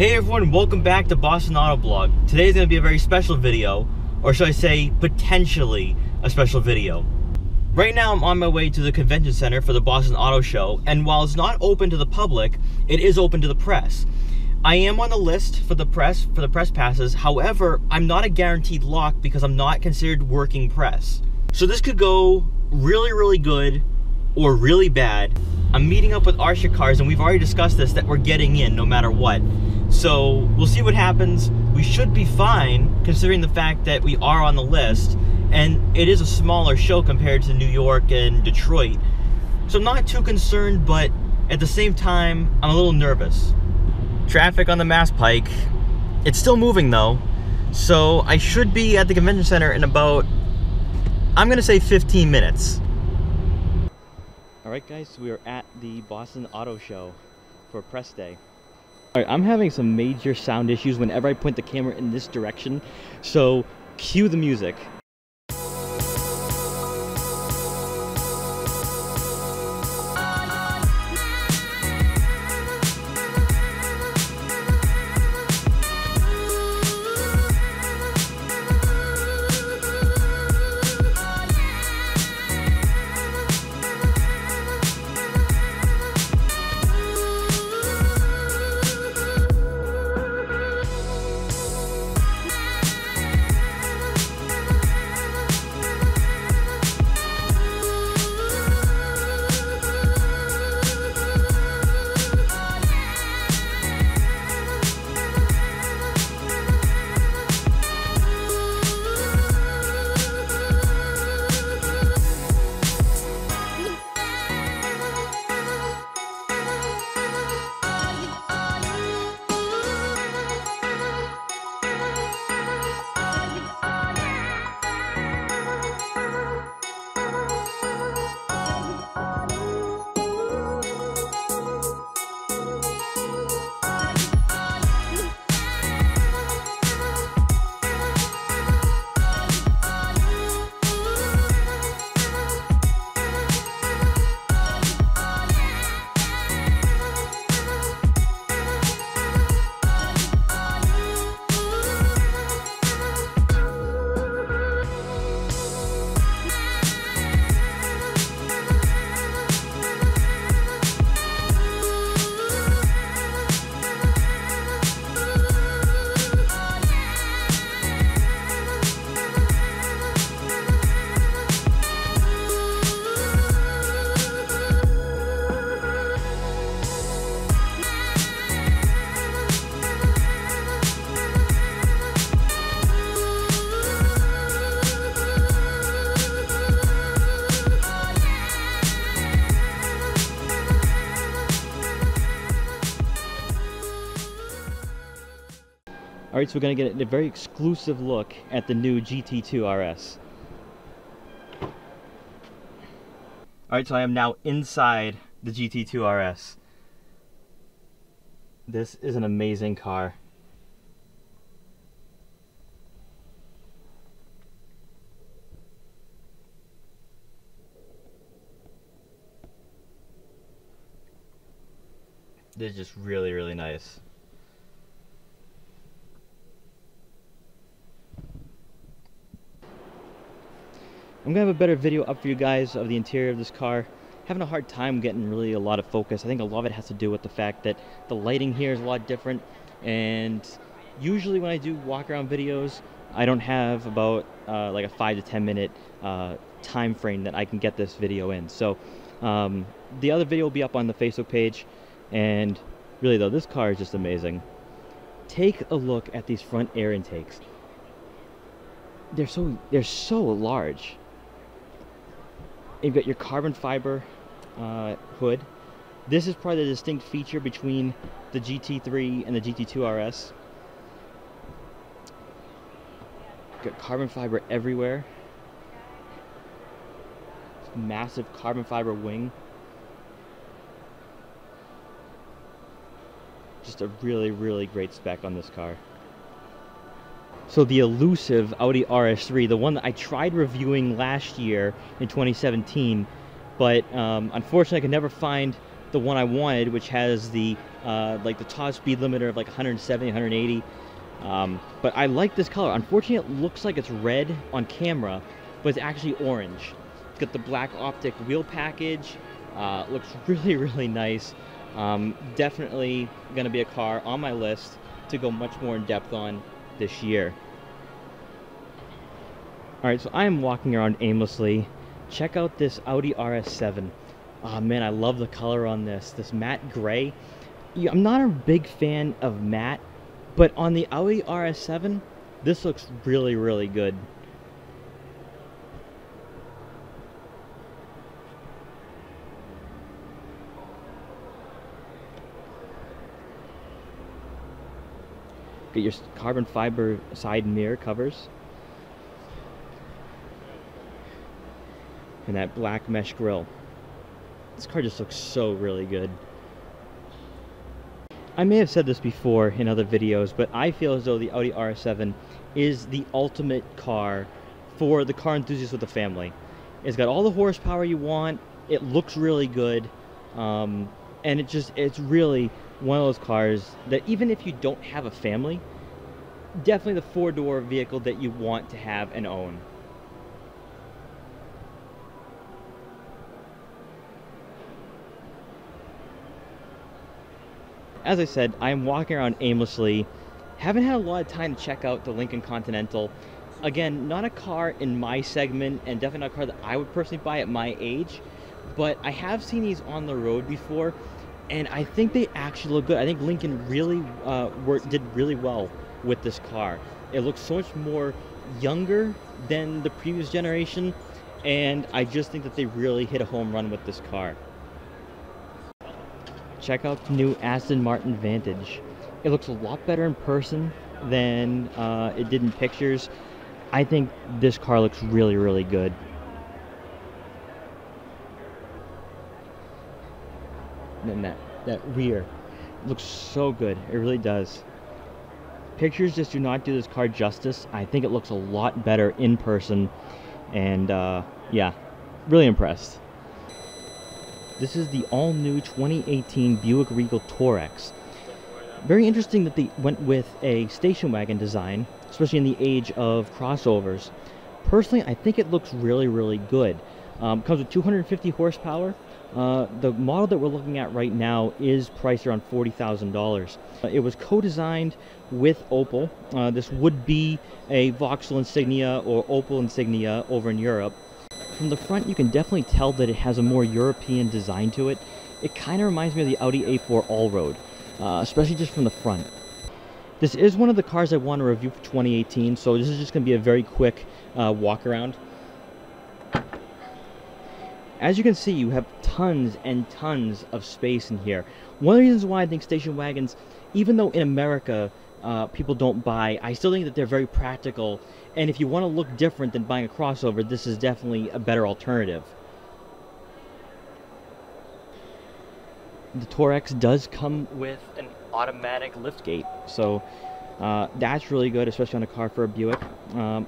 Hey everyone, welcome back to Boston Auto Blog. Today's going to be a very special video, or should I say, potentially a special video. Right now I'm on my way to the convention center for the Boston Auto Show, and while it's not open to the public, it is open to the press. I am on the list for the press passes, however, I'm not a guaranteed lock because I'm not considered working press. So this could go really, really good, or really bad. I'm meeting up with Arsha Cars, and we've already discussed this, that we're getting in no matter what. So we'll see what happens. We should be fine considering the fact that we are on the list and it is a smaller show compared to New York and Detroit. So I'm not too concerned, but at the same time, I'm a little nervous. Traffic on the Mass Pike, it's still moving though. So I should be at the convention center in about, I'm gonna say 15 minutes. All right guys, so we are at the Boston Auto Show for press day. All right, I'm having some major sound issues whenever I point the camera in this direction, so cue the music. Alright, so we're going to get a very exclusive look at the new GT2 RS. Alright, so I am now inside the GT2 RS. This is an amazing car. This is just really, really nice. I'm gonna have a better video up for you guys of the interior of this car. Having a hard time getting really a lot of focus. I think a lot of it has to do with the fact that the lighting here is a lot different, and usually when I do walk around videos, I don't have about like a 5 to 10 minute time frame that I can get this video in. So the other video will be up on the Facebook page, and really though, this car is just amazing. Take a look at these front air intakes. They're so large. You've got your carbon fiber hood. This is probably the distinct feature between the GT3 and the GT2 RS. Got carbon fiber everywhere. Massive carbon fiber wing. Just a really, really great spec on this car. So the elusive Audi RS3, the one that I tried reviewing last year in 2017, but unfortunately I could never find the one I wanted, which has the like the top speed limiter of like 170, 180. But I like this color. Unfortunately, it looks like it's red on camera, but it's actually orange. It's got the black optic wheel package. It looks really, really nice. Definitely going to be a car on my list to go much more in depth on this year. Alright, so I am walking around aimlessly. Check out this Audi RS7. Oh man, I love the color on this. This matte gray. Yeah, I'm not a big fan of matte, but on the Audi RS7, this looks really, really good. Get your carbon fiber side mirror covers. And that black mesh grille. This car just looks so really good. I may have said this before in other videos, but I feel as though the Audi RS7 is the ultimate car for the car enthusiast with the family. It's got all the horsepower you want, it looks really good, and it's really one of those cars that even if you don't have a family, definitely the four-door vehicle that you want to have and own. As I said, I'm walking around aimlessly. Haven't had a lot of time to check out the Lincoln Continental. Again, not a car in my segment, and definitely not a car that I would personally buy at my age, but I have seen these on the road before, and I think they actually look good. I think Lincoln really did really well with this car. It looks so much more younger than the previous generation, and I just think that they really hit a home run with this car. Check out the new Aston Martin Vantage. It looks a lot better in person than it did in pictures. I think this car looks really, really good. And then that rear looks so good. It really does. Pictures just do not do this car justice. I think it looks a lot better in person. And yeah, really impressed. This is the all-new 2018 Buick Regal TourX. Very interesting that they went with a station wagon design, especially in the age of crossovers. Personally, I think it looks really, really good. Comes with 250 horsepower. The model that we're looking at right now is priced around $40,000. It was co-designed with Opel. This would be a Vauxhall Insignia or Opel Insignia over in Europe. From the front, you can definitely tell that it has a more European design to it. It kind of reminds me of the Audi A4 Allroad, especially just from the front. This is one of the cars I want to review for 2018, so this is just going to be a very quick walk around. As you can see, you have tons and tons of space in here. One of the reasons why I think station wagons, even though in America people don't buy, I still think that they're very practical, and if you want to look different than buying a crossover, this is definitely a better alternative. The TourX does come with an automatic liftgate, so that's really good, especially on a car for a Buick.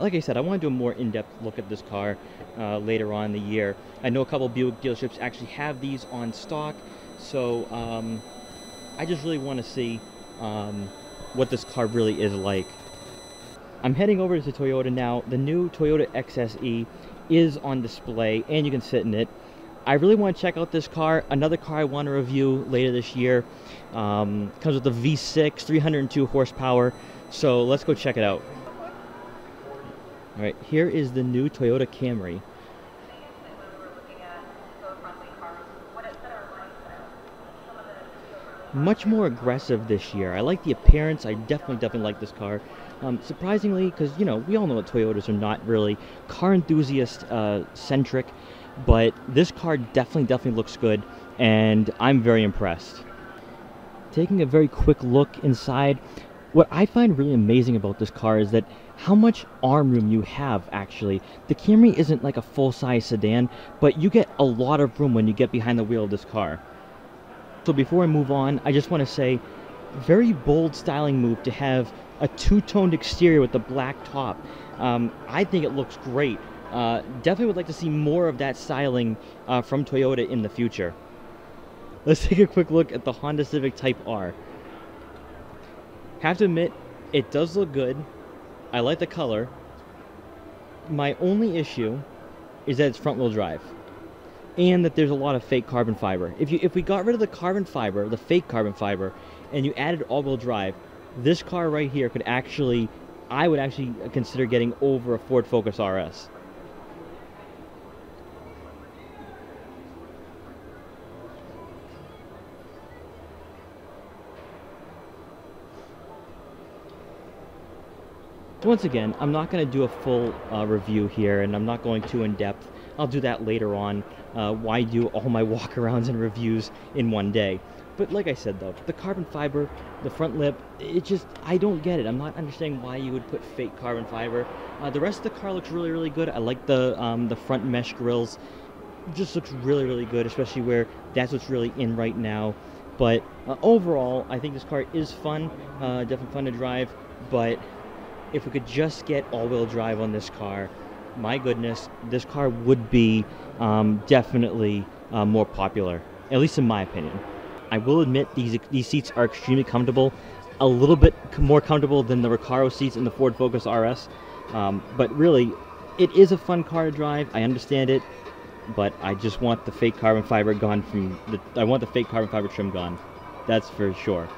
Like I said, I want to do a more in-depth look at this car later on in the year. I know a couple Buick dealerships actually have these on stock, so I just really want to see what this car really is like. I'm heading over to Toyota now. The new Toyota XSE is on display and you can sit in it. I really want to check out this car. Another car I want to review later this year. Comes with the V6, 302 horsepower. So let's go check it out. All right, here is the new Toyota Camry. Much more aggressive this year. I like the appearance. I definitely like this car. Surprisingly, because you know, we all know that Toyotas are not really car enthusiast centric, but this car definitely looks good, and I'm very impressed. Taking a very quick look inside, what I find really amazing about this car is that how much arm room you have, actually. The Camry isn't like a full-size sedan, but you get a lot of room when you get behind the wheel of this car. So before I move on, I just want to say, very bold styling move to have a two-toned exterior with the black top. I think it looks great. Definitely would like to see more of that styling from Toyota in the future. Let's take a quick look at the Honda Civic Type R. Have to admit, it does look good. I like the color. My only issue is that it's front-wheel drive, and that there's a lot of fake carbon fiber. If we got rid of the carbon fiber, the fake carbon fiber, and you added all-wheel drive, this car right here could actually, I would actually consider getting over a Ford Focus RS. Once again, I'm not going to do a full review here, and I'm not going too in-depth. I'll do that later on. Why do all my walk-arounds and reviews in one day? But like I said though, the carbon fiber, the front lip, it just, I don't get it. I'm not understanding why you would put fake carbon fiber. The rest of the car looks really, really good. I like the front mesh grills. It just looks really, really good, especially where that's what's really in right now. But overall, I think this car is fun, definitely fun to drive, but if we could just get all-wheel drive on this car, my goodness, this car would be definitely more popular, at least in my opinion. I will admit these seats are extremely comfortable, a little bit more comfortable than the Recaro seats in the Ford Focus RS, but really, it is a fun car to drive. I understand it, but I just want the fake carbon fiber gone from I want the fake carbon fiber trim gone. That's for sure.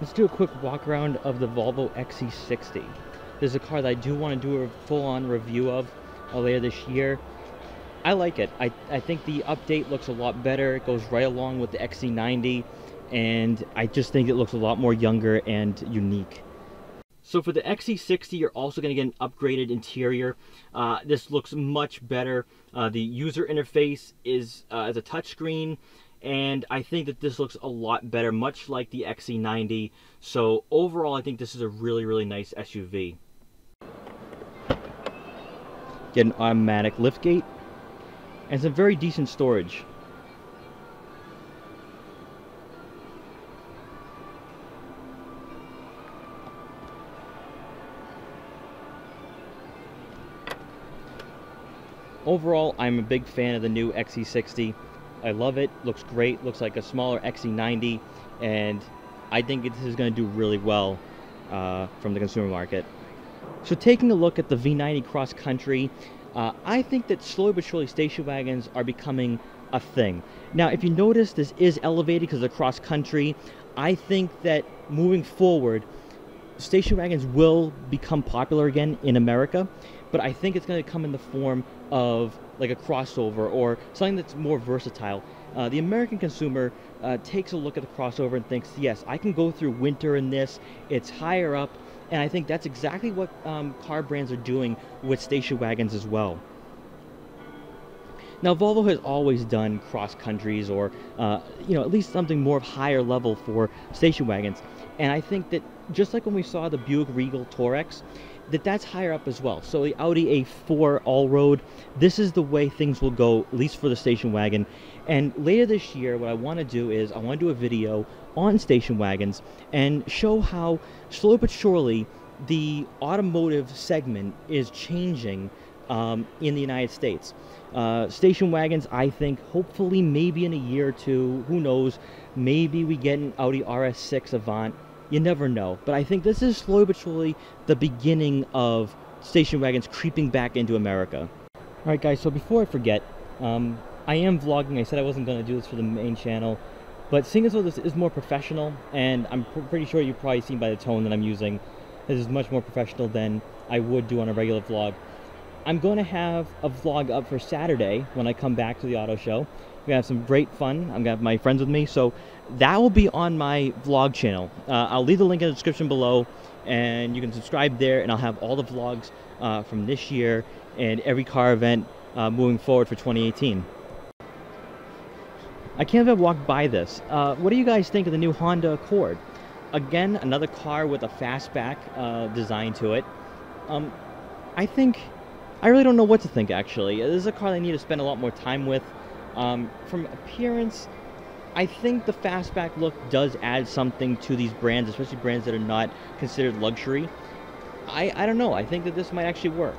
Let's do a quick walk around of the Volvo XC60. This is a car that I do want to do a full-on review of later this year. I like it. I think the update looks a lot better. It goes right along with the XC90, and I just think it looks a lot more younger and unique. So for the XC60, you're also going to get an upgraded interior. This looks much better. The user interface is a touchscreen, and I think that this looks a lot better, much like the XC90. So overall, I think this is a really, really nice SUV. Get an automatic liftgate and some very decent storage. Overall, I'm a big fan of the new XC60. I love it. Looks great. Looks like a smaller XC90, and I think this is going to do really well from the consumer market. So taking a look at the V90 Cross Country, I think that slowly but surely station wagons are becoming a thing. Now, if you notice, this is elevated because of the Cross Country. I think that moving forward, station wagons will become popular again in America, but I think it's going to come in the form of like a crossover or something that's more versatile. The American consumer takes a look at the crossover and thinks, yes, I can go through winter in this, it's higher up, and I think that's exactly what car brands are doing with station wagons as well. Now, Volvo has always done cross countries or you know, at least something more of higher level for station wagons, and I think that just like when we saw the Buick Regal TourX, that's higher up as well. So the Audi A4 Allroad, this is the way things will go, at least for the station wagon. And later this year, what I want to do is I want to do a video on station wagons and show how slowly but surely the automotive segment is changing in the United States. Station wagons, I think, hopefully maybe in a year or two, who knows, maybe we get an Audi RS6 Avant. You never know, but I think this is slowly but surely the beginning of station wagons creeping back into America. All right, guys, so before I forget, I am vlogging. I said I wasn't going to do this for the main channel, but seeing as though this is more professional, and I'm pretty sure you've probably seen by the tone that I'm using, this is much more professional than I would do on a regular vlog. I'm going to have a vlog up for Saturday when I come back to the auto show. We're going to have some great fun. I'm going to have my friends with me, so that will be on my vlog channel. I'll leave the link in the description below, and you can subscribe there, and I'll have all the vlogs from this year and every car event moving forward for 2018. I can't even walk by this. What do you guys think of the new Honda Accord? Again, another car with a fastback design to it. I really don't know what to think, actually. This is a car I need to spend a lot more time with. From appearance, I think the fastback look does add something to these brands, especially brands that are not considered luxury. I don't know. I think that this might actually work.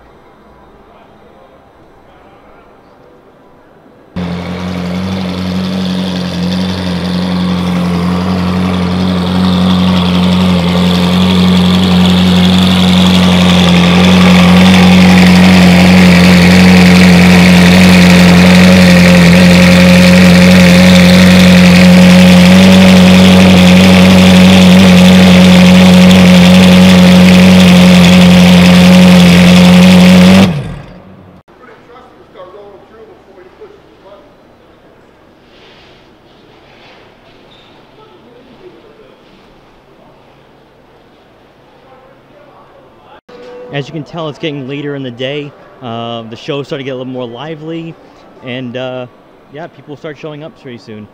As you can tell, it's getting later in the day. The show started to get a little more lively, and yeah, people start showing up pretty soon.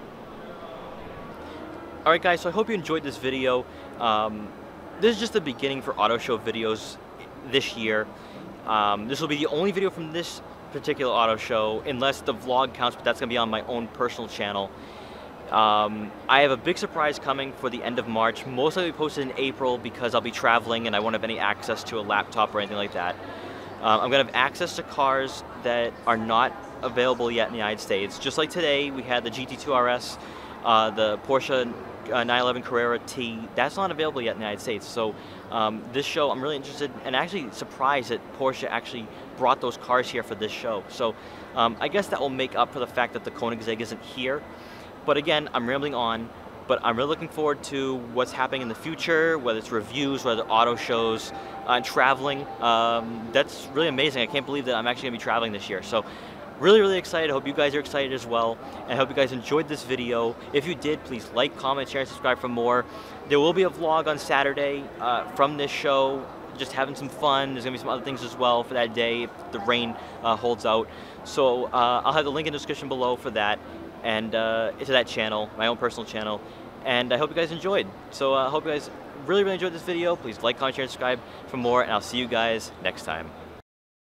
All right, guys, so I hope you enjoyed this video. This is just the beginning for auto show videos this year. This will be the only video from this particular auto show, unless the vlog counts, but that's gonna be on my own personal channel. I have a big surprise coming for the end of March. Most likely posted in April because I'll be traveling and I won't have any access to a laptop or anything like that. I'm gonna have access to cars that are not available yet in the United States. Just like today, we had the GT2 RS, the Porsche 911 Carrera T. That's not available yet in the United States. So this show, I'm really interested and actually surprised that Porsche actually brought those cars here for this show. So I guess that will make up for the fact that the Koenigsegg isn't here. But again, I'm rambling on, but I'm really looking forward to what's happening in the future, whether it's reviews, whether auto shows, and traveling. That's really amazing. I can't believe that I'm actually gonna be traveling this year. So really, really excited. I hope you guys are excited as well. I hope you guys enjoyed this video. If you did, please like, comment, share, and subscribe for more. There will be a vlog on Saturday from this show, just having some fun. There's gonna be some other things as well for that day if the rain holds out. So I'll have the link in the description below for that, and to that channel, my own personal channel. And I hope you guys enjoyed. So I hope you guys really, really enjoyed this video. Please like, comment, share, and subscribe for more, and I'll see you guys next time.